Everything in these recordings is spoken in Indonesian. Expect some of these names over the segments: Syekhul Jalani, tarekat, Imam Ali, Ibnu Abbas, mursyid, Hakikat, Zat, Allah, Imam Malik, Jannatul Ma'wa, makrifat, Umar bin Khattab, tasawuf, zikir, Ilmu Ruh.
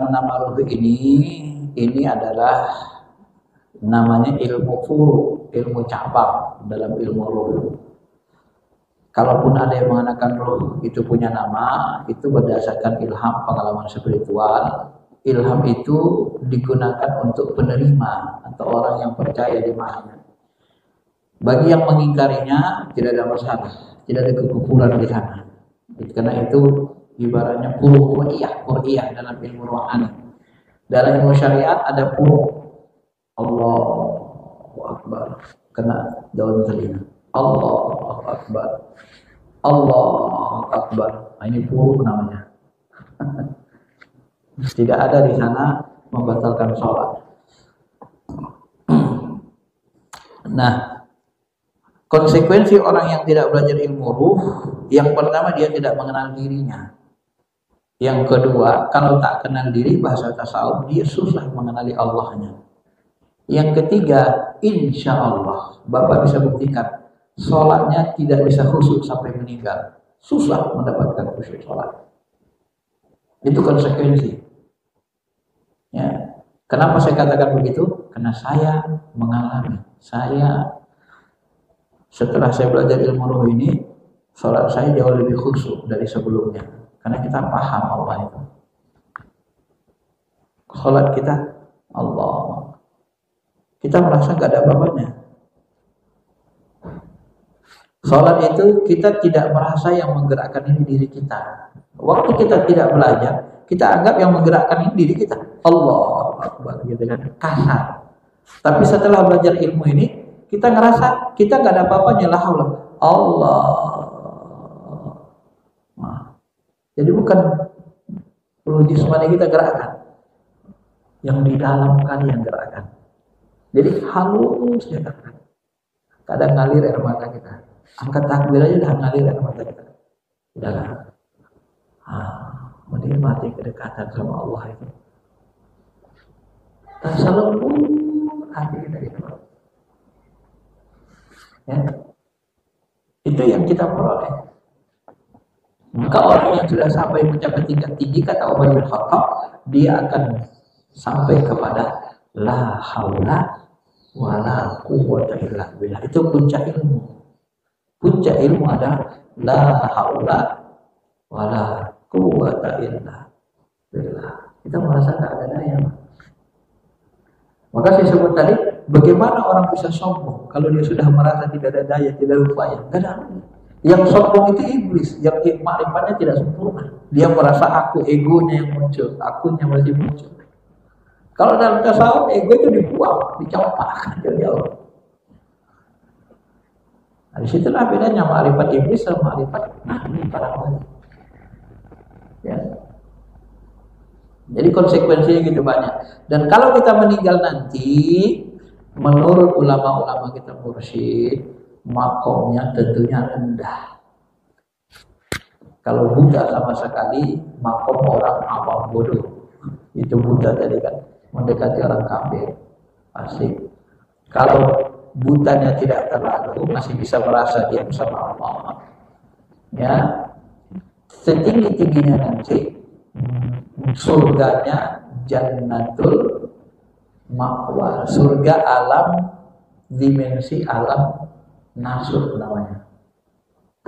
Nama ruh ini adalah namanya ilmu furu, ilmu cabang dalam ilmu ruh. Kalaupun ada yang menggunakan ruh itu punya nama, itu berdasarkan ilham pengalaman spiritual. Ilham itu digunakan untuk penerima atau orang yang percaya di mana. Bagi yang mengingkarinya tidak ada masalah, tidak ada kekufuran di sana. Karena itu ibaratnya puru qur'iyah dalam ilmu rohani. Dalam ilmu syariat ada puru. Allahu Akbar. Kena daun telinga. Allahu Akbar. Allahu Akbar. Nah, ini puru namanya. Tidak ada di sana membatalkan sholat. Nah, konsekuensi orang yang tidak belajar ilmu ruh, yang pertama dia tidak mengenal dirinya. Yang kedua, kalau tak kenal diri, bahasa tasawuf, dia susah mengenali Allahnya. Yang ketiga, insya Allah, Bapak bisa buktikan, sholatnya tidak bisa khusyuk sampai meninggal. Susah mendapatkan khusyuk sholat. Itu konsekuensi. Ya. Kenapa saya katakan begitu? Karena saya mengalami. Setelah saya belajar ilmu ruh ini, sholat saya jauh lebih khusyuk dari sebelumnya. Karena kita paham Allah itu. Sholat kita Allah. Kita merasa gak ada apa-apanya. Sholat itu kita tidak merasa yang menggerakkan ini diri kita. Waktu kita tidak belajar, kita anggap yang menggerakkan ini diri kita. Allah Akbar, gitu kan? Kasar. Tapi setelah belajar ilmu ini, kita ngerasa kita gak ada apa-apanya. Lah Allah. Jadi bukan ruh jismani kita gerakan, yang di dalam kalian gerakan. Jadi halus gerakan. Kadang ngalir air mata kita. Angkat takbir aja udah ngalir air mata kita. Udah lah. Menikmati kedekatan sama Allah itu. Terselubung hati kita itu. Ya. Itu yang kita peroleh. Maka orang yang sudah sampai mencapai tingkat tinggi, kata Umar bin Khattab, dia akan sampai kepada la haula wala quwwata illa billah. Itu puncak ilmu. Puncak ilmu adalah la haula wala quwwata illa billah. Kita merasa tak ada daya. Maka saya sebut tadi, bagaimana orang bisa sombong kalau dia sudah merasa tidak ada daya, tidak upaya, tidak ada. Yang sombong itu iblis, yang makrifatnya tidak sempurna. Dia merasa aku, egonya yang muncul, akunya masih muncul. Kalau dalam tasawuf, ego itu dibuang, dicampakkan jauh-jauh. Nah, disitulah bedanya makrifat iblis sama makrifat orang. Ya. Jadi konsekuensinya gitu banyak. Dan kalau kita meninggal nanti, menurut ulama-ulama kita mursyid, makomnya tentunya rendah. Kalau buta sama sekali, makom orang awam bodoh. Itu buta tadi kan, mendekati orang kafir, asik. Kalau butanya tidak terlalu, masih bisa merasa dia bersama Allah. Ya, setinggi-tingginya nanti, surganya Jannatul Ma'wa, surga alam, dimensi alam. Nasur namanya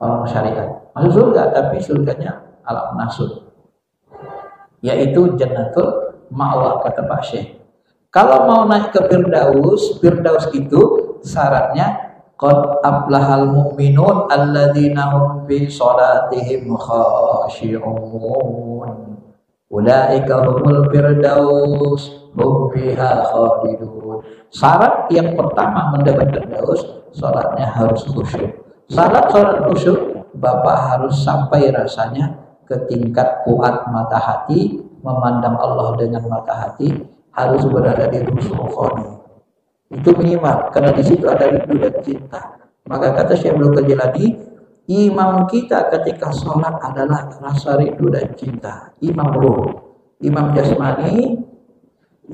orang syariat masuk surga, tapi surganya alam nasur, yaitu Jannatul Ma'wa, kata Pak Syekh. Kalau mau naik ke Firdaus, Firdaus itu syaratnya qad aflahal mu'minun alladzina hum fi sholatihim khashi'un ulaika humul firdaus hum fiha khalidun. Syarat yang pertama mendapat firdaus, sholatnya harus khusyuk. Syarat sholat khusyuk, Bapak harus sampai rasanya ke tingkat fuad mata hati, memandang Allah dengan mata hati, harus berada di rusuh khoni. Itu menyimak, karena di situ ada rindu dan cinta. Maka kata Syekhul Jalani, imam kita ketika sholat adalah rasa rindu dan cinta. Imam ruh, imam jasmani,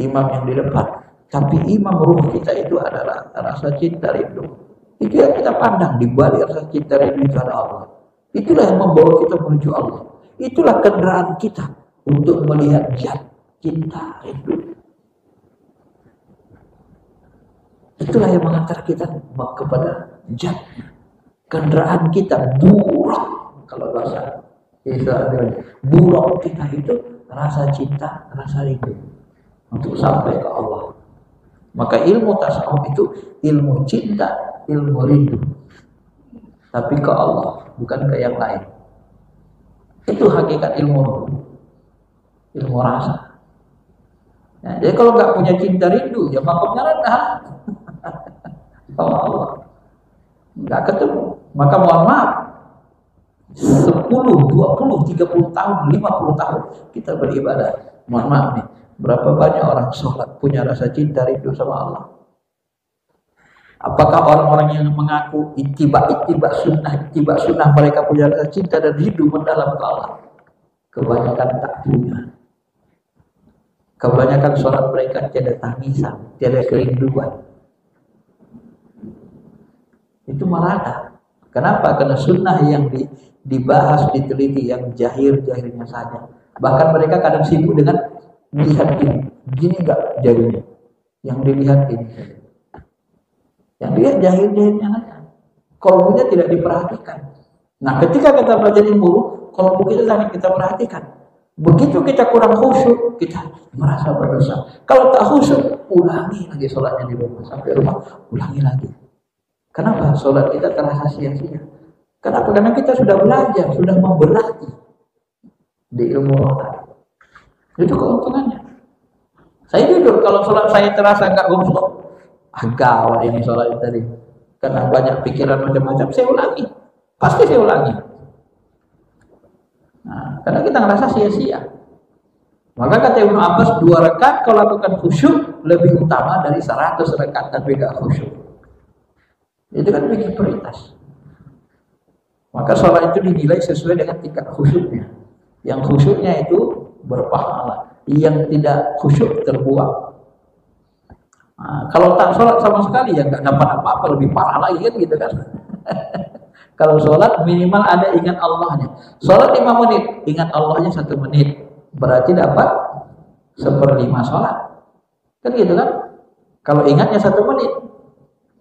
imam yang di depan. Tapi imam ruh kita itu adalah rasa cinta rindu. Itu yang kita pandang di balik rasa cinta rindu kepada Allah. Itulah yang membawa kita menuju Allah. Itulah kendaraan kita untuk melihat jad cinta rindu. Itulah yang mengantar kita kepada jad. Kendaraan kita buruk, kalau bahasa Islam, buruk kita itu rasa cinta, rasa rindu untuk sampai ke Allah. Maka ilmu tasawuf itu ilmu cinta, ilmu rindu, tapi ke Allah, bukan ke yang lain. Itu hakikat ilmu rasa. Nah, jadi kalau nggak punya cinta rindu, ya makamnya rendah. Kalau Allah nggak ketemu, maka mohon maaf, 10, 20, 30 tahun, 50 tahun kita beribadah, mohon maaf nih, berapa banyak orang sholat punya rasa cinta rindu sama Allah? Apakah orang-orang yang mengaku ittiba sunnah mereka punya rasa cinta dan rindu mendalam ke Allah? Kebanyakan tak punya. Kebanyakan sholat mereka tiada tangisan, tiada kerinduan. Itu merata. Kenapa? Karena sunnah yang dibahas, diteliti, yang jahir-jahirnya saja. Bahkan mereka kadang sibuk dengan melihat gini enggak jahirnya. Yang dilihat ini. Yang dilihat jahir-jahirnya saja. Kalbunya tidak diperhatikan. Nah, ketika kita belajar ilmu ruh, kalbu kita sangat kita perhatikan. Begitu kita kurang khusyuk, kita merasa berdosa. Kalau tak khusyuk, ulangi lagi sholatnya di rumah. Sampai rumah, ulangi lagi. Kenapa sholat kita terasa sia-sia? Kenapa? Karena kita sudah belajar, sudah memberati di ilmu Allah. Itu keuntungannya. Saya jujur, kalau sholat saya terasa nggak gomblok, gawat ini sholat tadi. Karena banyak pikiran macam-macam, saya ulangi. Pasti saya ulangi. Nah, karena kita ngerasa sia-sia. Maka kata Ibnu Abbas, 2 rakaat kalau lakukan khusyuk lebih utama dari 100 rakaat tapi nggak khusyuk. Itu kan bikin prioritas. Maka sholat itu dinilai sesuai dengan tingkat khusyuknya. Yang khusyuknya itu berpahala, yang tidak khusyuk terbuang. Nah, kalau tak sholat sama sekali ya nggak dapat apa-apa, lebih parah lagi kan gitu kan. Kalau sholat minimal ada ingat Allahnya. Sholat 5 menit, ingat Allahnya 1 menit. Berarti dapat 1/5 sholat. Kan gitu kan? Kalau ingatnya 1 menit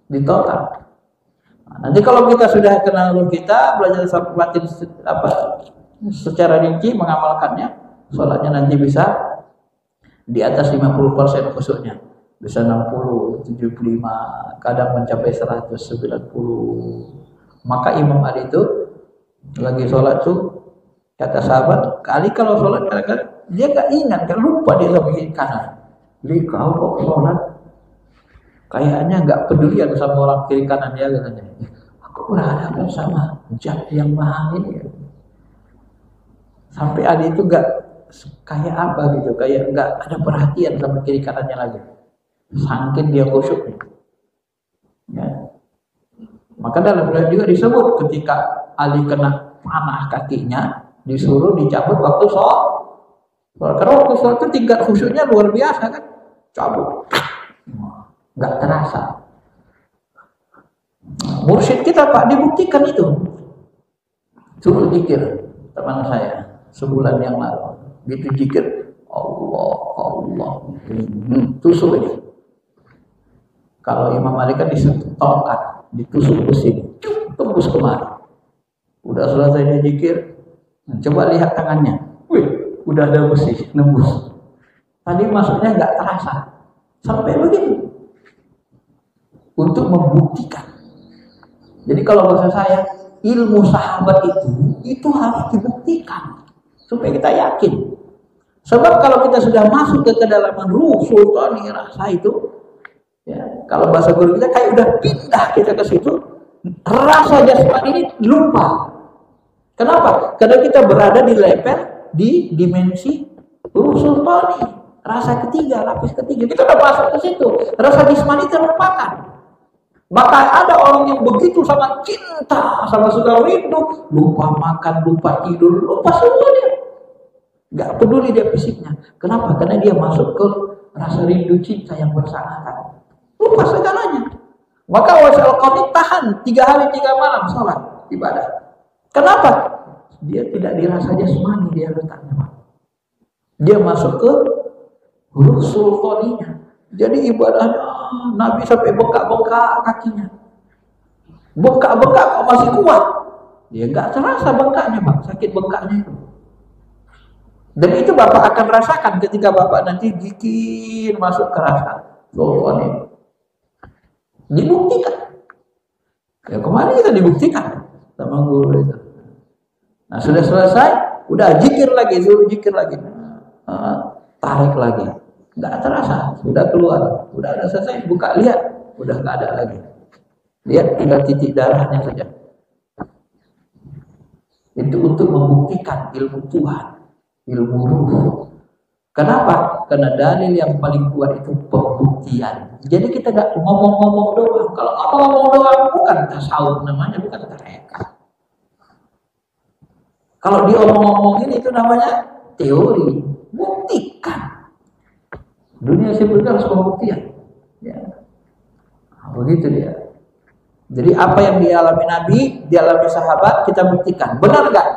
di total. Nanti kalau kita sudah kenal ruh kita, belajar sampai secara rinci mengamalkannya, sholatnya nanti bisa di atas 50% khusyuknya. Bisa 60, 75, kadang mencapai 100, 90. Maka Imam Ali itu lagi sholat tuh, kata sahabat, kali kalau sholat kadang-kadang dia nggak ingat, kan lupa dia lebih kanan. Li kau kok sholat? Kayaknya nggak peduli aku sama orang kiri kanan dia katanya. Aku berhadapan sama zat yang maha ini. Sampai Ali itu nggak kayak apa gitu, kayak nggak ada perhatian sama kiri kanannya lagi. Saking dia khusyuk. Ya. Maka dalam riwayat juga disebut ketika Ali kena panah kakinya, disuruh dicabut waktu sholat. Karena waktu sholat itu tingkat khusyuknya luar biasa kan, cabut. Nggak terasa. Mursyid kita Pak dibuktikan itu. Suruh zikir teman saya sebulan yang lalu. Gitu zikir Allah Allah. Tusuk ini. Kalau Imam Malik kan disetongkan, ditusuk ke sini, tembus kemari. Udah selesai dia zikir, coba lihat tangannya. Wih, udah ada besi nembus. Tadi maksudnya nggak terasa. Sampai begitu. Untuk membuktikan. Jadi kalau bahasa saya, ilmu sahabat itu harus dibuktikan supaya kita yakin. Sebab kalau kita sudah masuk ke kedalaman ruh sultani rasa itu, ya, kalau bahasa guru kita kayak udah pindah kita ke situ, rasa jasmani ini lupa. Kenapa? Karena kita berada di level, di dimensi ruh sultani, rasa ketiga, lapis ketiga. Kita udah masuk ke situ. Rasa jismani terlupakan. Maka ada orang yang begitu sama cinta, sama sudah rindu, lupa makan, lupa tidur, lupa semua dia. Gak peduli dia fisiknya. Kenapa? Karena dia masuk ke rasa rindu cinta yang bersangkutan. Lupa segalanya. Maka wasal qadhi tahan 3 hari 3 malam salat ibadah. Kenapa? Dia tidak dirasa jasmani, dia letaknya. Dia masuk ke ruh sultaninya. Jadi ibadahnya, Nabi sampai bengkak-bengkak kakinya. Bengkak-bengkak kok masih kuat. Dia nggak terasa bengkaknya, Pak, sakit bengkaknya itu. Dan itu Bapak akan rasakan ketika Bapak nanti bikin masuk ke rasa sultani. Dibuktikan. Ya kemarin kita dibuktikan sama guru itu. Nah, sudah selesai, udah zikir lagi, suruh zikir lagi. Nah, tarik lagi. Enggak terasa, sudah keluar, udah ada selesai, buka lihat, udah enggak ada lagi. Lihat tinggal titik darahnya saja. Itu untuk membuktikan ilmu Tuhan, ilmu ruh. Kenapa? Karena dalil yang paling kuat itu pembuktian. Jadi kita enggak ngomong-ngomong doang. Kalau ngomong doang bukan tasawuf namanya, bukan tarekat. Kalau dia ngomong-ngomongin itu namanya teori. Buktikan. Dunia sebenarnya harus pembuktian. Ya. Nah, begitu dia. Jadi apa yang dialami Nabi, dialami sahabat, kita buktikan. Benar nggak?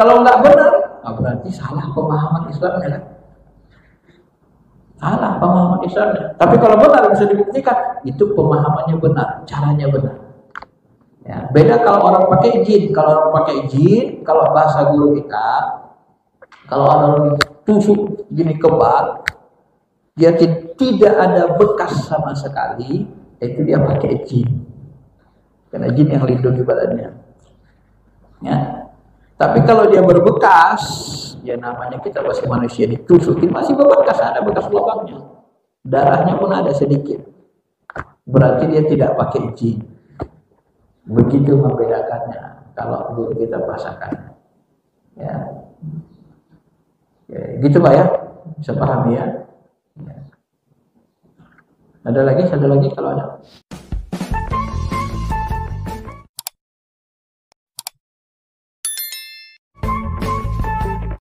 Kalau nggak benar, nah berarti salah pemahaman Islamnya. Kan? Salah pemahaman Islamnya. Tapi kalau benar bisa dibuktikan, itu pemahamannya benar, caranya benar. Ya, beda kalau orang pakai jin. Kalau orang pakai jin, kalau bahasa guru kita, kalau orang tusuk gini kebal, dia tidak ada bekas sama sekali, itu dia pakai jin. Karena jin yang lindungi badannya. Ya. Tapi kalau dia berbekas, ya namanya kita masih manusia ditusukin, masih berbekas, ada bekas lubangnya. Darahnya pun ada sedikit. Berarti dia tidak pakai jin. Begitu membedakannya kalau belum kita pasakan, ya, ya gitu Pak ya, bisa paham ya. Ada lagi kalau ada.